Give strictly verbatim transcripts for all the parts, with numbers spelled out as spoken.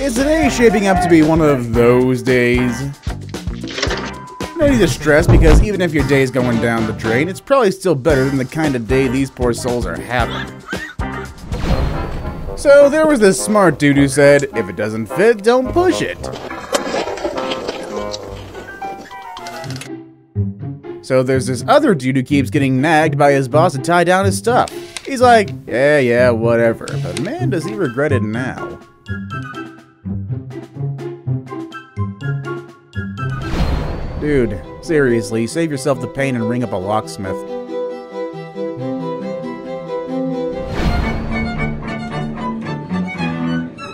Is today shaping up to be one of those days? No need to stress, because even if your day's going down the drain, it's probably still better than the kind of day these poor souls are having. So there was this smart dude who said, if it doesn't fit, don't push it. So there's this other dude who keeps getting nagged by his boss to tie down his stuff. He's like, yeah, yeah, whatever. But man, does he regret it now. Dude, seriously, save yourself the pain and ring up a locksmith.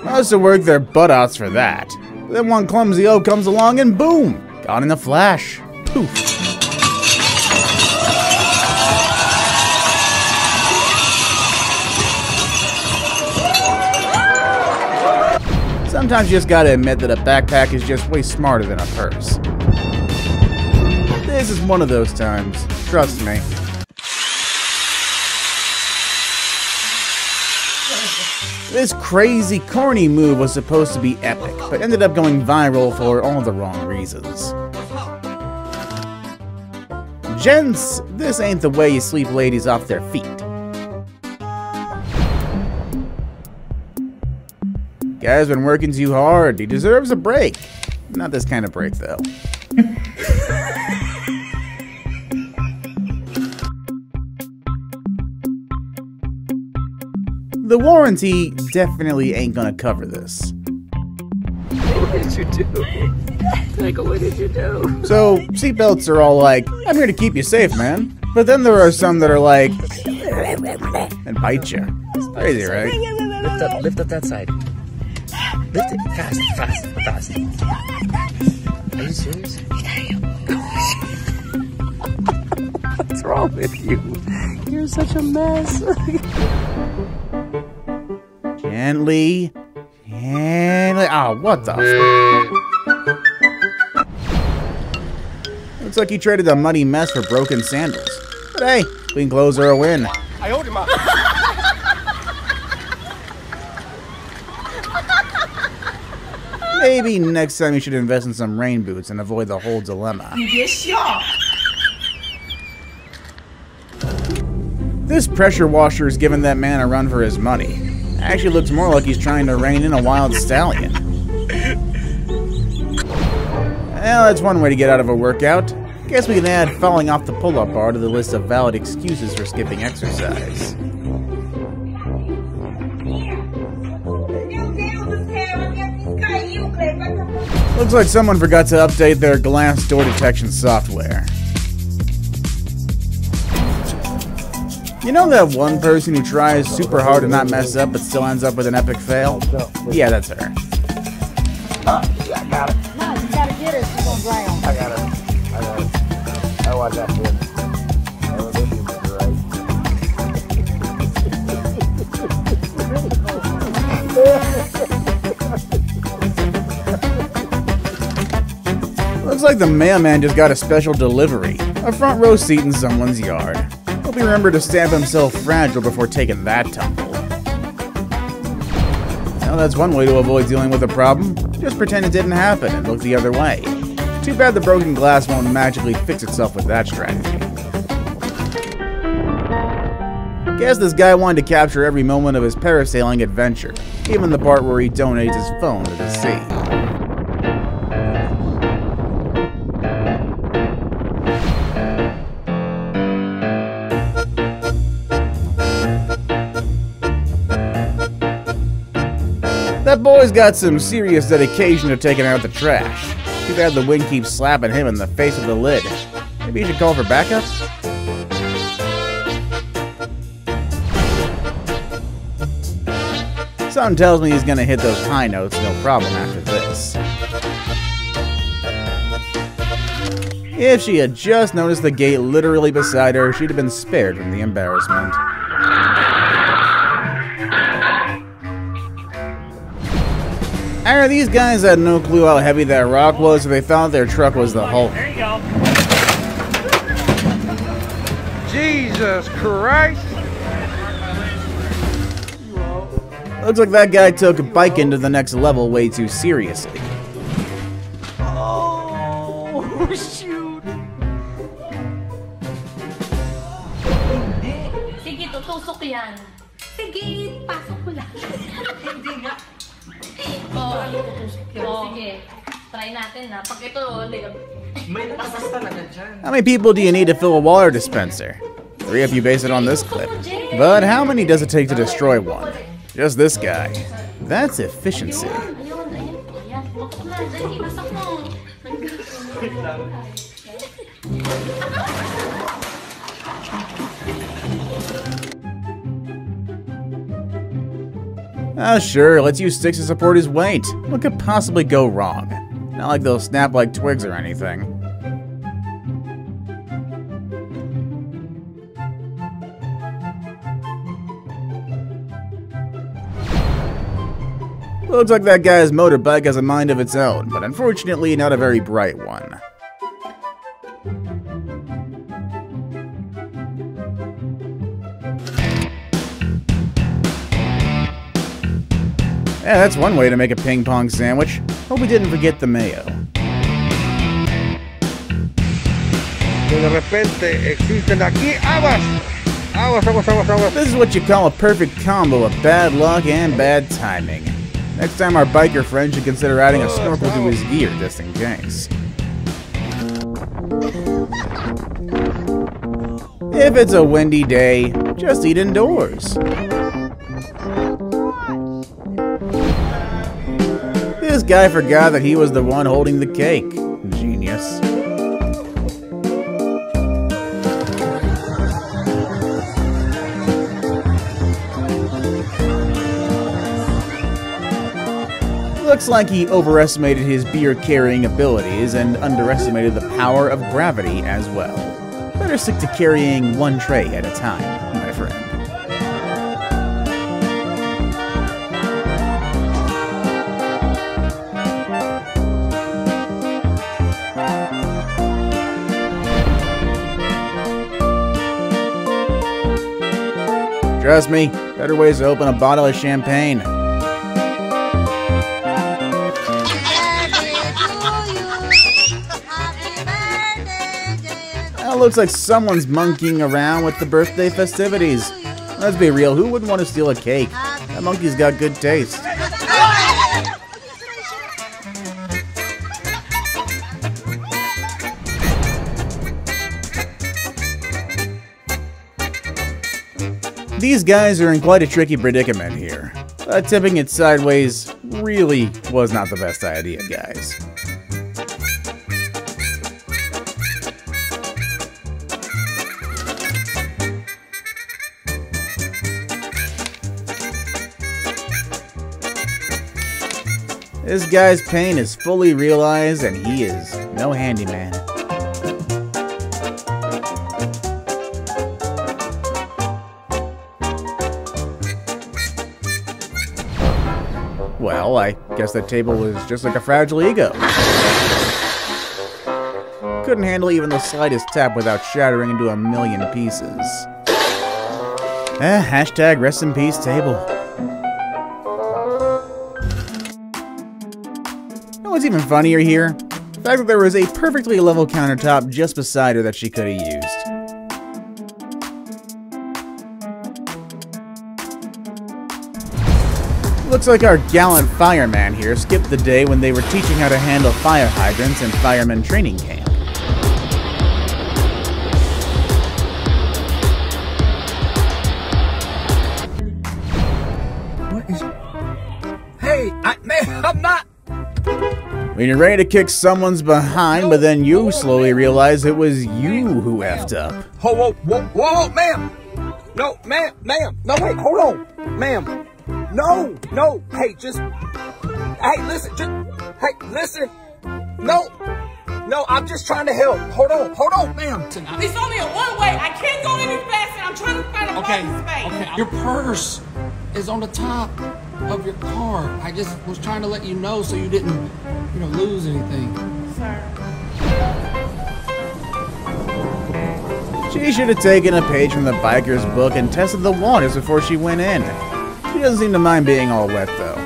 Most of work their butt-outs for that. Then one clumsy oaf comes along and boom! Gone in a flash. Poof. Sometimes you just gotta admit that a backpack is just way smarter than a purse. This is one of those times, trust me. This crazy, corny move was supposed to be epic, but ended up going viral for all the wrong reasons. Gents, this ain't the way you sweep ladies off their feet. Guy's been working too hard. He deserves a break. Not this kind of break, though. The warranty definitely ain't gonna cover this. What did you do? Michael, what did you do? So, seatbelts are all like, I'm here to keep you safe, man. But then there are some that are like, and bite you. It's crazy, right? Lift up, lift up that side. Lift it fast, fast, fast. Are you serious? What's wrong with you? You're such a mess. Gently. Gently. Oh, what the f? Looks like you traded a muddy mess for broken sandals. But hey, clean clothes are a win. I owed him up. Maybe next time you should invest in some rain boots and avoid the whole dilemma. This pressure washer is giving that man a run for his money. It actually looks more like he's trying to rein in a wild stallion. Well, that's one way to get out of a workout. Guess we can add falling off the pull-up bar to the list of valid excuses for skipping exercise. Looks like someone forgot to update their glass door detection software. You know that one person who tries super hard to not mess up but still ends up with an epic fail? Yeah, that's her. Oh, yeah, I got it. No, you gotta get it, she's gonna drown. I got it. I got it. I watch out for it. Looks like the mailman just got a special delivery. A front row seat in someone's yard. Hope he remembered to stamp himself fragile before taking that tumble. Well, that's one way to avoid dealing with a problem. Just pretend it didn't happen and look the other way. Too bad the broken glass won't magically fix itself with that strategy. Guess this guy wanted to capture every moment of his parasailing adventure, even the part where he donates his phone to the sea. That boy's got some serious dedication to taking out the trash. Too bad the wind keeps slapping him in the face of the lid. Maybe you should call for backup? Something tells me he's gonna hit those high notes no problem after this. If she had just noticed the gate literally beside her, she'd have been spared from the embarrassment. Ira, these guys had no clue how heavy that rock was, so they thought their truck was the Hulk. There you go. Jesus Christ! Looks like that guy took biking to the next level way too seriously. Oh, shoot! Sige, tutusok yan. Sige, pasok ko lang. Hindi nga. Oo, tutusok yan. Sige, try natin na. Pag ito, may pasas talaga dyan. How many people do you need to fill a water dispenser? Three if you base it on this clip. But how many does it take to destroy one? Just this guy. That's efficiency. Ah, sure, let's use sticks to support his weight. What could possibly go wrong? Not like they'll snap like twigs or anything. Looks like that guy's motorbike has a mind of its own, but unfortunately not a very bright one. Yeah, that's one way to make a ping pong sandwich. Hope we didn't forget the mayo. This is what you call a perfect combo of bad luck and bad timing. Next time our biker friend should consider adding a snorkel to his gear, just in case. If it's a windy day, just eat indoors. This guy forgot that he was the one holding the cake. Genius. Looks like he overestimated his beer-carrying abilities and underestimated the power of gravity as well. Better stick to carrying one tray at a time, my friend. Trust me, better ways to open a bottle of champagne. Looks like someone's monkeying around with the birthday festivities. Let's be real, who wouldn't want to steal a cake? That monkey's got good taste. These guys are in quite a tricky predicament here. Uh, tipping it sideways really was not the best idea, guys. This guy's pain is fully realized, and he is no handyman. Well, I guess that table was just like a fragile ego. Couldn't handle even the slightest tap without shattering into a million pieces. Eh, hashtag rest in peace table. What's even funnier here? The fact that there was a perfectly level countertop just beside her that she could have used. Looks like our gallant fireman here skipped the day when they were teaching how to handle fire hydrants in fireman training camp. What is... Hey, I, man, I'm not... When you're ready to kick someone's behind, but then you slowly realize it was you who effed up. Whoa, whoa, whoa, whoa, ma'am! No, ma'am, ma'am! No, wait, hold on! Ma'am! No, no! Hey, just... Hey, listen, just... Hey, listen! No! No, I'm just trying to help. Hold on, hold on, ma'am! It's only a one-way! I can't go any faster! I'm trying to find a okay, parking space! Okay, your purse is on the top of your car. I just was trying to let you know so you didn't, you know, lose anything. Sir. She should have taken a page from the biker's book and tested the waters before she went in. She doesn't seem to mind being all wet, though.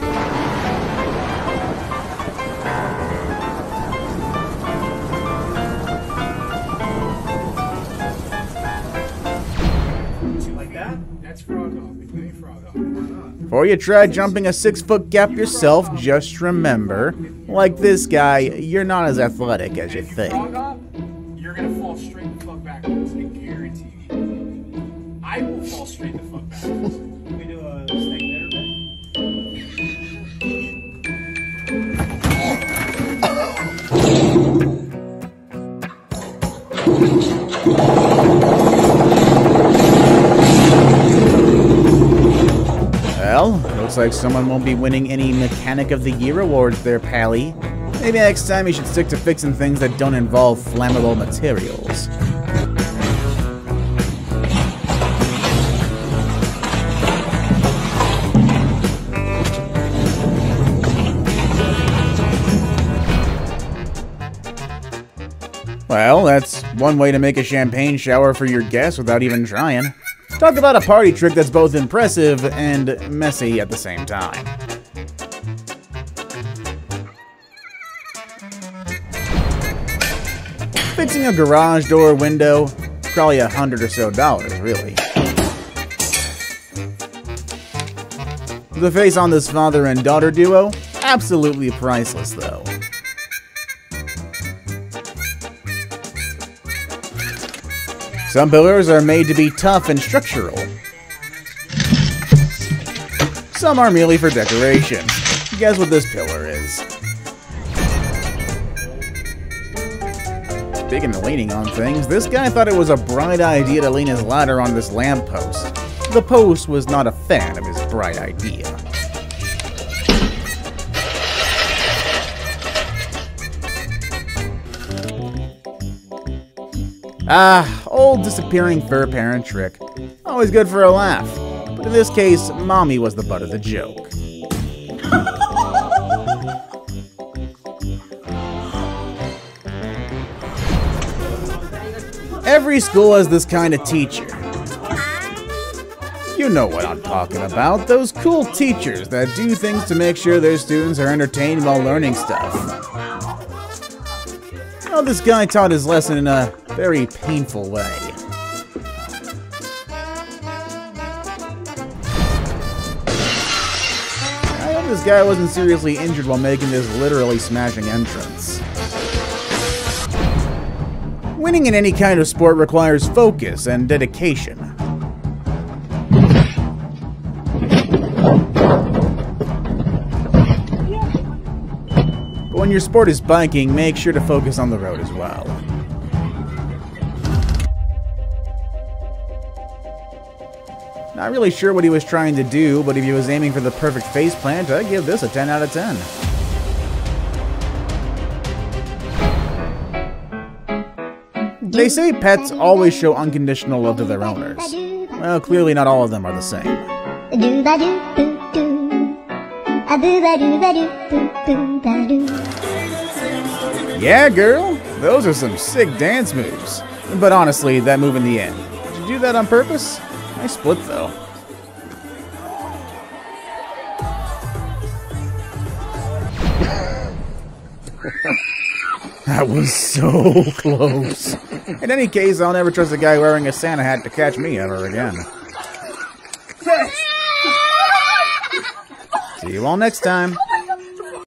See, like that? That's frog off. We play frog off. Why not? Before you try jumping a six-foot gap yourself, just remember, like this guy, you're not as athletic as you think. Frog off, you're gonna fall straight the fuck backwards. I guarantee you. I will fall straight the fuck backwards. We do a snake better bet. Well, looks like someone won't be winning any Mechanic of the Year awards there, pally. Maybe next time you should stick to fixing things that don't involve flammable materials. Well, that's one way to make a champagne shower for your guests without even trying. Talk about a party trick that's both impressive and messy at the same time. Fixing a garage door window, probably a hundred or so dollars, really. The face on this father and daughter duo, absolutely priceless, though. Some pillars are made to be tough and structural. Some are merely for decoration. Guess what this pillar is. Speaking of leaning on things, this guy thought it was a bright idea to lean his ladder on this lamppost. The post was not a fan of his bright idea. Ah, old disappearing fur parent trick. Always good for a laugh. But in this case, mommy was the butt of the joke. Every school has this kind of teacher. You know what I'm talking about. Those cool teachers that do things to make sure their students are entertained while learning stuff. Well, this guy taught his lesson in a very painful way. I hope this guy wasn't seriously injured while making this literally smashing entrance. Winning in any kind of sport requires focus and dedication. But when your sport is biking, make sure to focus on the road as well. Not really sure what he was trying to do, but if he was aiming for the perfect face plant, I'd give this a ten out of ten. They say pets always show unconditional love to their owners. Well, clearly not all of them are the same. Yeah, girl, those are some sick dance moves. But honestly, that move in the end, did you do that on purpose? I split, though. That was so close. In any case, I'll never trust a guy wearing a Santa hat to catch me ever again. See you all next time.